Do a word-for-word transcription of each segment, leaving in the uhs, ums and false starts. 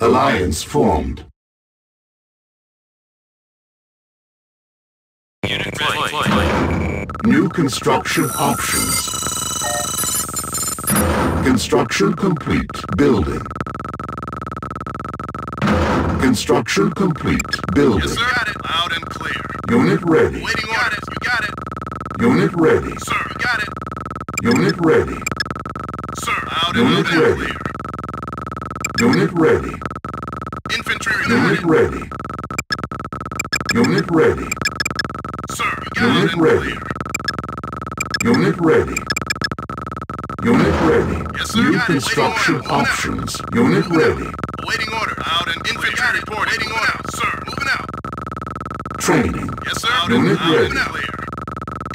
Alliance formed. Unit deployed. Deployed. New construction options. Construction complete. Building. Construction complete. Building. Yes, sir. Got it. Loud and clear. Unit ready. Waiting on got it. You got it. Unit ready. Sir, we got it. Unit ready. Sir, loud and Unit loud ready. And clear. Unit ready. Infantry Unit ready. Unit ready. Sir, we got Unit it. Unit ready. Clear. Unit ready. Unit ready. Yes, sir. New got construction it. Options. Out. Unit Moving ready. Out. Waiting order. Loud and infantry got report. It. Waiting order. Out. Sir, moving out. Training. Yes, sir. Loud Unit loud ready. Out.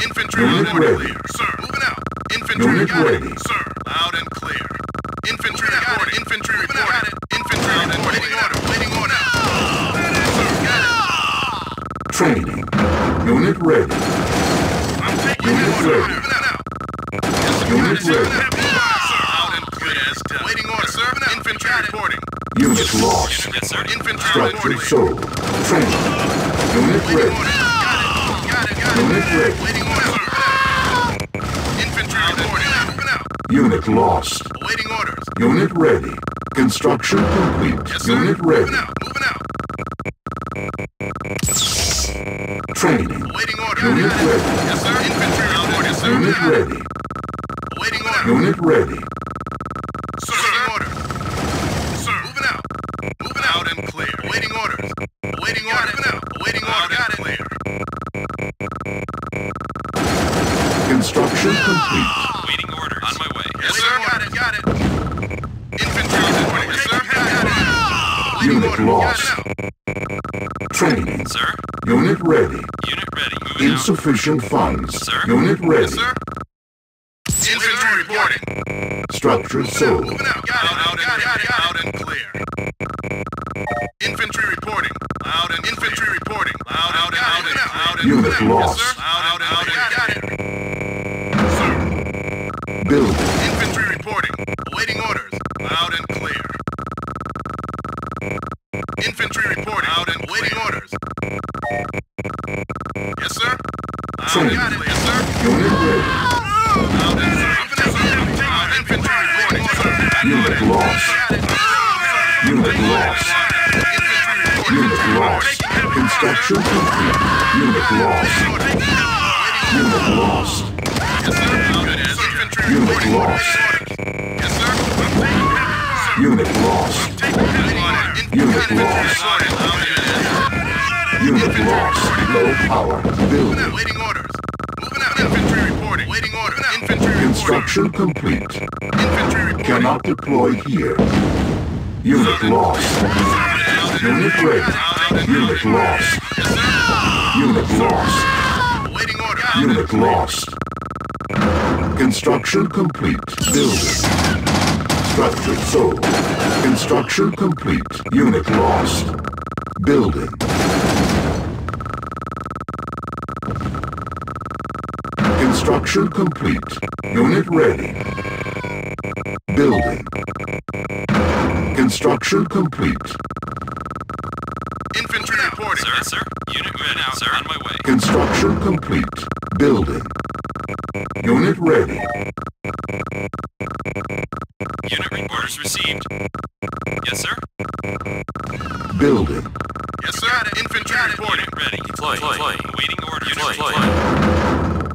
Infantry Unit loud ready. Clear. Sir, moving out. Infantry Unit got ready. It. Sir, loud and clear. Infantry got, got it. Infantry moving reported. It. Infantry got reported. It. Infantry got it. Waiting order. Waiting order. No! Sir, got no! It. Training. Unit ready. I'm taking Unit it order. Ready. Moving out. Yes, Unit got ready. It. No! Sir, loud and clear. Yes, done. Waiting order. Yes, sir, infantry got reporting. Unit yes, lost. Yes, sir. Infantry structure sold. Training. Unit waiting ready. Order. Got it. Got it. Unit got ready. Waiting order. Unit lost. Awaiting orders. Unit ready. Construction complete. Yes, sir. Unit ready. Moving out. Moving out. Training. Awaiting order. Unit ready. Yes, sir. Infantry order. Yes, sir. Unit ready. Awaiting order. Unit ready. Sir, sir. Order. Sir, moving out. Moving out and clear. Awaiting orders. Awaiting order. Moving out. Awaiting order. Got it. Clear. Construction complete. Unit lost. Training. Sir. Unit ready. Unit ready. Moving Insufficient out. Funds. Sir. Unit ready. Yes, sir. Infantry reporting. Structure sold. Moving out. Got it. Out and, got it. Got it. Out and clear. Infantry reporting. Loud and infantry reporting. Loud out and moving out. Out and Unit out. Lost. Yes, sir. Out and out and got it. Sir. Building. Infantry reporting. Awaiting orders. Loud and clear. Infantry reporting. Out and waiting orders. Yes, sir. Out got it. Yes, sir. Unit ready. Out and sir. Infantry reporting. Unit lost. Unit lost. Unit lost. Construction complete. Unit lost. Unit lost. Yes, sir. Out and infantry reporting. Unit lost. Yes, sir. Unit lost. Unit lost. Unit lost. Low power. Building. Waiting orders. Moving out. Infantry reporting. Waiting order. Infantry Construction reporting. Complete. Infantry reporting. Cannot deploy here. Unit lost. Unit ready. Unit lost. Unit lost. Waiting order. Unit lost. Construction complete. Building. Structure sold. Construction complete. Unit lost. Building. Construction complete. Unit ready. Building. Construction complete. Infantry reporting. Sir, sir. Unit ready now, sir. On my way. Construction complete. Building. Unit ready. Unit orders received. Yes, sir. Building. Yes, sir. Got it. Infantry got it. Reporting. Unit ready. Deploy. Deploy. Waiting order. Unit deploy.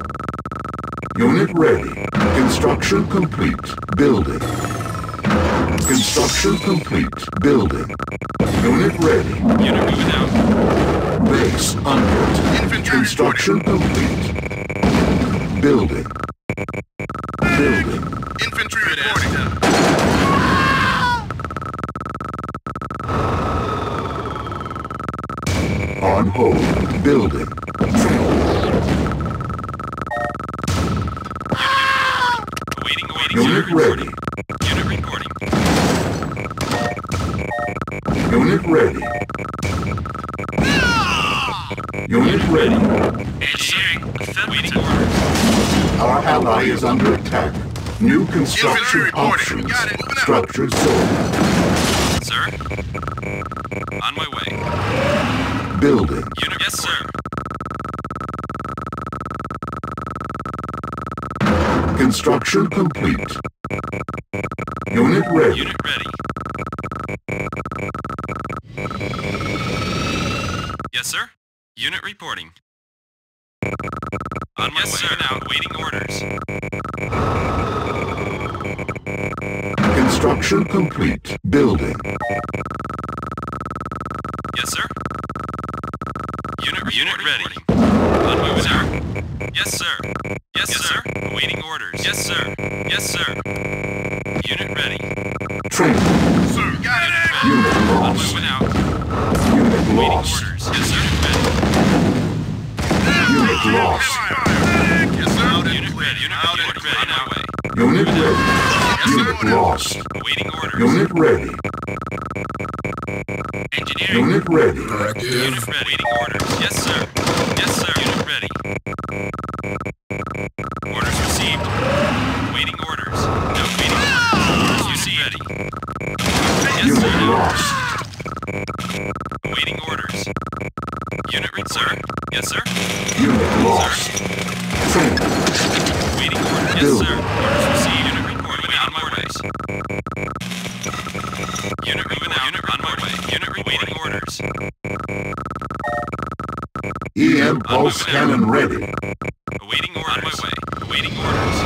Unit ready. Construction complete. Building. Construction complete. Building. Unit ready. Unit moving out. Base under. Infantry Construction reporting. Complete. Building. Building. Infantry reporting. On hold. Building. Waiting, waiting. Unit ready. Unit reporting. Unit ready. Unit ready. Engineering. Waiting order. Our ally is under attack. New construction options. Structures sold. Construction complete. Unit ready. Unit ready. Yes, sir. Unit reporting. On my way now, waiting orders. Construction complete. Building. Yes, sir. Unit, Unit ready. On my way, sir. Yes, sir. Yes, yes sir. sir. Awaiting orders. Yes, sir. Yes, sir. Unit ready. Training. Sir. Got it. Unit lost. On my way out. Unit awaiting lost. Orders. Yes, sir. Ready. Unit lost. Yes, sir. Out unit ready. Unit out unit ready. On my way. Unit ready. Yes, unit order. Lost. Awaiting orders. Unit ready. Engineering. Unit ready. Directive. Unit ready. Waiting orders. Yes, sir. Yes, sir. Unit ready. Orders received. Waiting orders. No waiting orders. Orders received. Ready. Yes, unit sir. Lost. Waiting orders. Unit ready, sir. Yes, sir. Unit lost. Sir. Waiting orders. Yes, build. Sir. Orders received. Unit reporting. On my way. Unit moving out. Unit on my way. Unit waiting orders. E M pulse cannon out. Ready. Awaiting orders. On my way. Awaiting orders.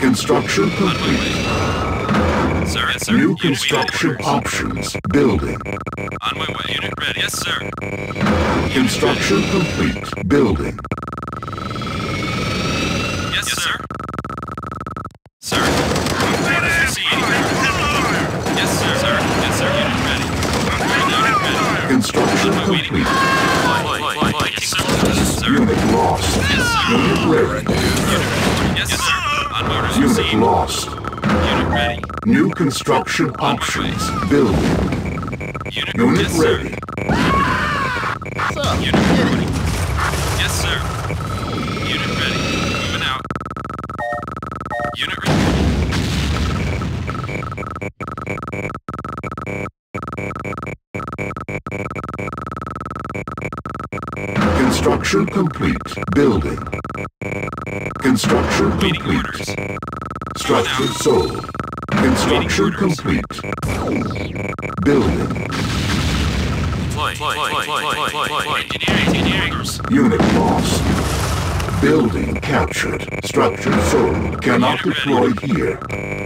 Construction complete. Sir, yes, sir. New construction options. Building. On my way. Unit ready. Yes, sir. Construction complete. Building. Yes, yes sir. Sir. Sir. Yes, sir. Sir. Yes, sir. Unit ready. Unit ready. Construction complete. Unit lost. Yes, unit ready. Yes, sir. On orders unit received. Lost. Unit ready. New construction on options. Building. Unit, unit yes, ready. Sir. Unit ready. Yes, sir. Unit ready. Moving out. Unit ready. Construction complete. Building. Construction waiting complete. Orders. Structure sold. Construction complete. Building. Deploy, deploy, deploy, deploy. Engineering, engineering. Unit lost. Building captured. Structure sold. Cannot unit deploy ready. Here.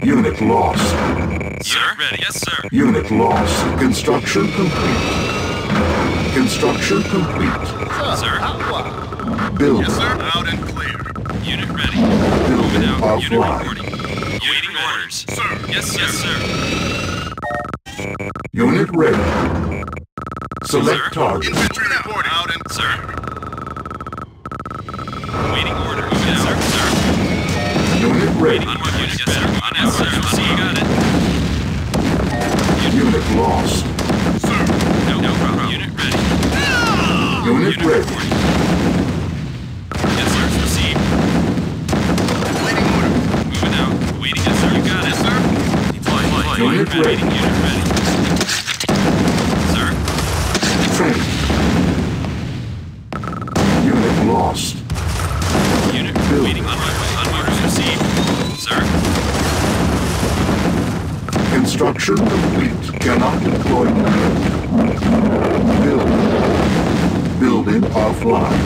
Unit lost. Sir? Ready. Yes, sir. Unit lost. Construction complete. Construction complete. Sir. Building. Yes, sir. Out and clear. Unit ready. Building out. Unit reporting. Waiting orders. Sir. Yes, yes, sir. Unit ready. Select target. Infantry reporting. Out and sir. Waiting order. Yes, sir. Sir. Unit ready. On one unit. Yes, sir. On yes, sir. On you got it. Unit lost. No, no problem. Unit ready. Unit, unit ready. Reporting. Yes, sir. Received. Waiting order. Moving out. Waiting. Yes, sir. You got it, sir. Deploy. Deploy. Unit ready. Unit ready. Sir. Training. Unit lost. Unit building. Waiting on my way. On orders received. Sir. Construction complete. Cannot deploy. Building. Building offline.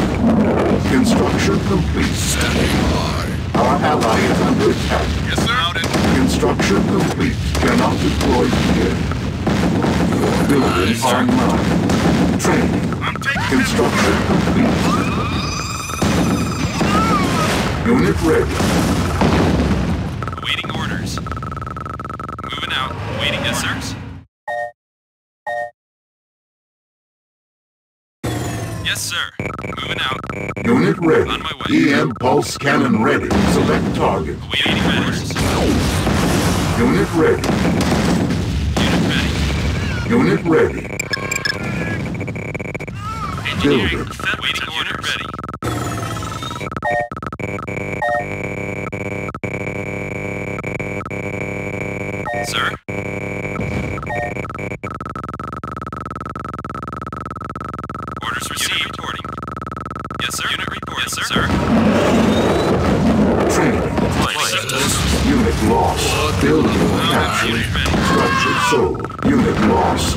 Construction complete. Standing by. Our ally is under attack. Yes, sir. Out and construction complete. Cannot deploy here. Building yes, online. Training. I'm taking construction it. Complete. Unit ready. Awaiting orders. Moving out. Waiting, yes, sirs. Yes, sir. Moving out. Unit ready. On my way. E M pulse cannon ready. Select target. Waiting orders. Unit ready. Unit ready. Unit ready. Engineering. Waiting order ready. Sir. Unit reporting. Yes, sir. Unit reporting. Yes, sir. Sir. So, unit lost.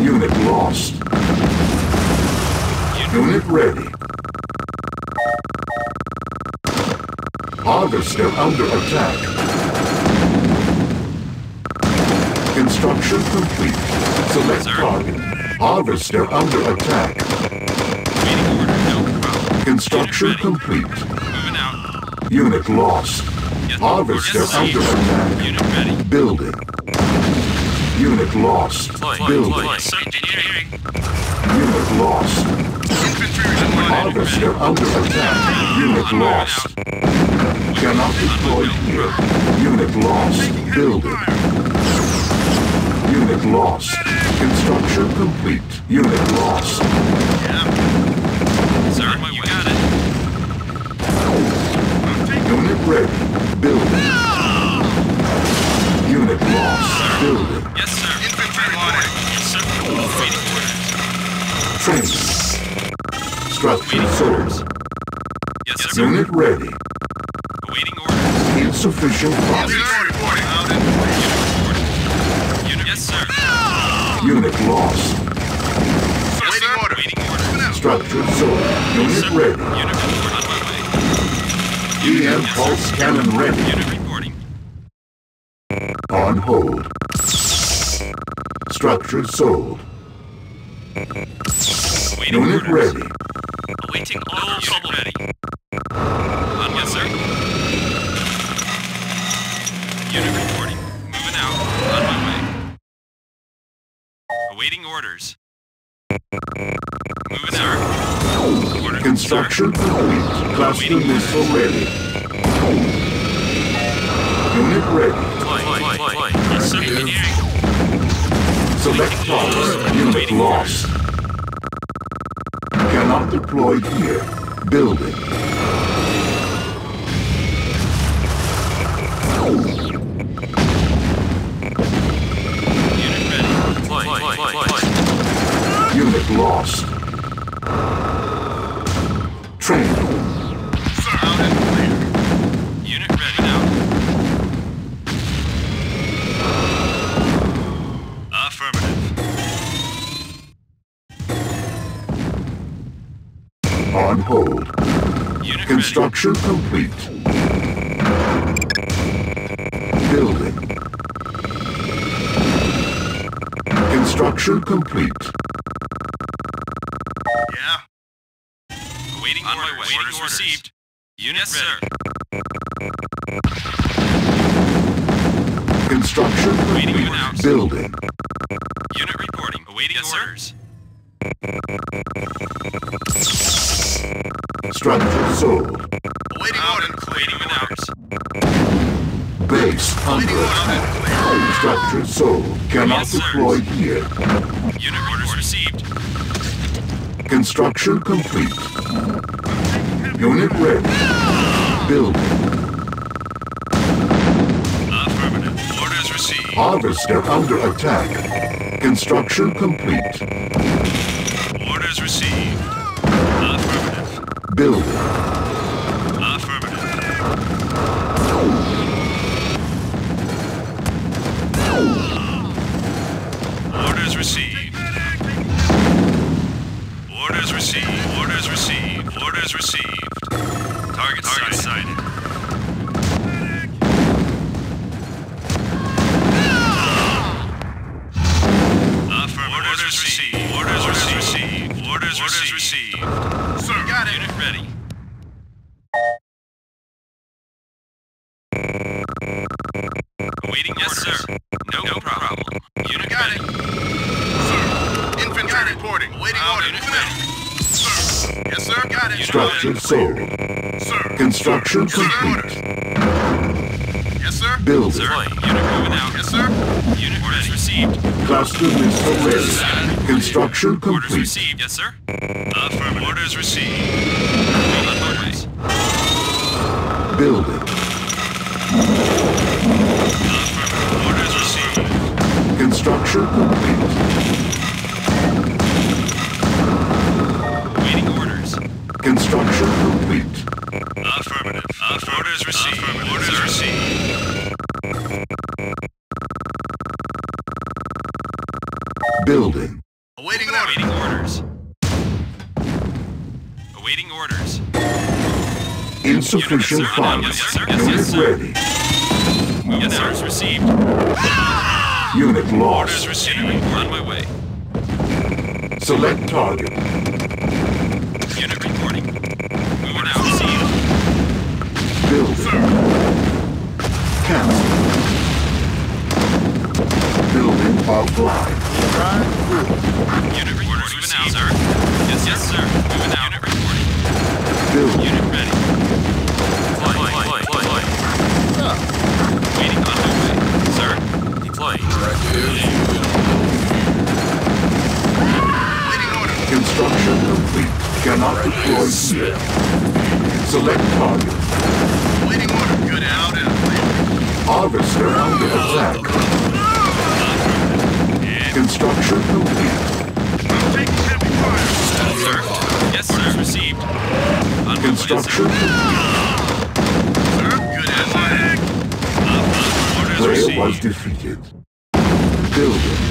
Unit lost. Unit ready. Harvester under attack. Construction complete. Select target. Harvester under attack. Construction complete. Moving out. Unit lost. Harvester under attack. Unit ready. Building. Unit lost. Building. Unit lost. Harvester under attack. Unit lost. Cannot deploy here. Unit lost. Building. Unit lost. Construction complete. Unit lost. Sir, you got it. Unit ready. Building. Unit lost. Building. Yes, sir. Infantry order. Yes, sir. Waiting orders. Training. Structure source. Yes, sir. Unit ready. Awaiting orders. Insufficient funds. Yes, sir. Unit lost. Waiting order. Waiting order. Structure source. Unit yes, ready. Unit report on my way. E M yes, pulse sir. Cannon ready. Unit reporting. On hold. Structure sold. Waiting unit orders. Ready. Awaiting all unit trouble ready. On yes, sir. Unit reporting. Moving out. On my way. Awaiting orders. Moving out. Order. Construction complete. Cluster missile ready. Unit ready. Fly, fly, fly. Yes, sir. Engineering. Select target. Unit lost. Cannot deploy here. Building. Unit ready. Fly, fly, fly, fly. Unit lost. Train. Sir, out and clear. Unit ready now. On hold. Unit construction ready. Complete. Building. Construction complete. Yeah. Awaiting on orders. My way. Orders, orders received. Unit yes, sir. Construction awaiting complete. Announced. Building. Unit reporting. Awaiting yes, orders. Structure sold. Waiting out and cleaning in hours. Base under attack. Structure sold. Cannot yes, deploy sir. Here. Unit orders received. Construction complete. Unit ready. Building. Affirmative. Orders received. Harvester under attack. Construction complete. Orders received. Affirmative. Building. Affirmative. Orders received. Orders received. Orders received. Orders received. Target, target sighted. Affirmative. Orders received. Orders received. Orders, orders received. received. Sir, got it. Unit ready. Awaiting yes, orders. Sir. No, no problem. Unit got ready. It. Sir, infantry got reporting. Awaiting um, orders. Sir. Yes, sir. Got it. Structure sold. Sir. Construction complete. Yes, sir. Build. Sir. Unit moving out. Yes, sir. Unit orders received. Cluster missile ready. Construction complete. Orders received, yes, sir. Affirmative. Orders received. Orders. Building. Affirmative. Orders received. Construction complete. Waiting orders. Construction complete. Affirmative. Affirmative. Orders received. Affirmative. Orders received. Building. Awaiting orders. Awaiting orders. Insufficient funds. Unit ready. Yes, orders received. Ah! Unit lost. Orders received. On my way. Select target. Unit reporting. Order received. Building. Sir. Cancel. Building offline. Right. Unit reporting. Orders received. Now, sir. Yes, yes, sir. Moving out. Unit reporting. Building. Unit ready. Deploy, deploy, deploy. Sir. Waiting on my way. Sir. Deploy. Correct. Construction complete. Cannot deploy here. Select target. Waiting order. Good out and harvester under attack. And construction complete. I'm taking heavy fire. Sir. Yes, sir. Orders received. Unwilling, construction sir. complete. Sir, good attack. Player was defeated. Building.